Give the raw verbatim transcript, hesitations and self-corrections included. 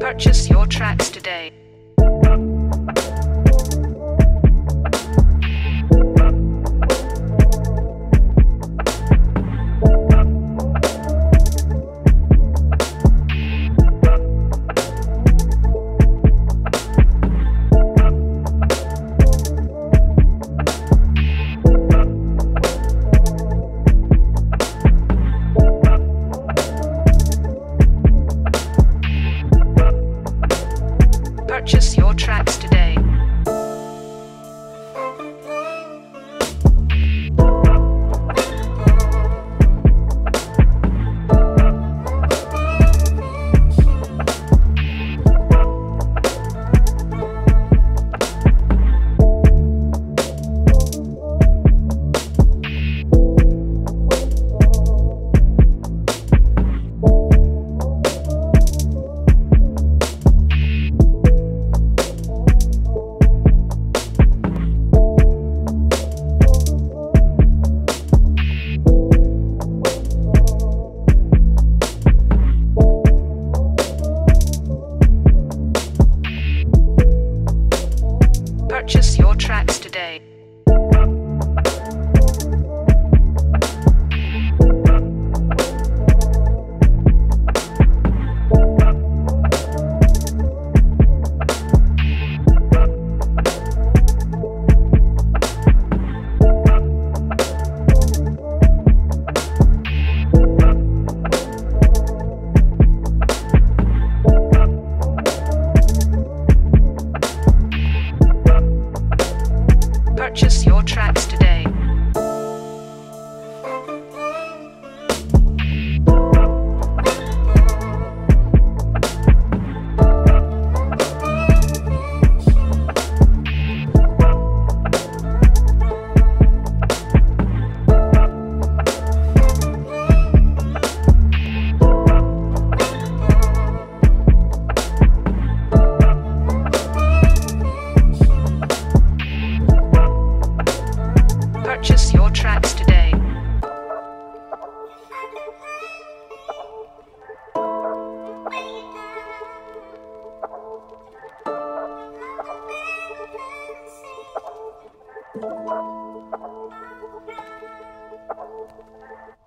Purchase your tracks today. Purchase your tracks today. Purchase your tracks today. Purchase your tracks today. Purchase your tracks today.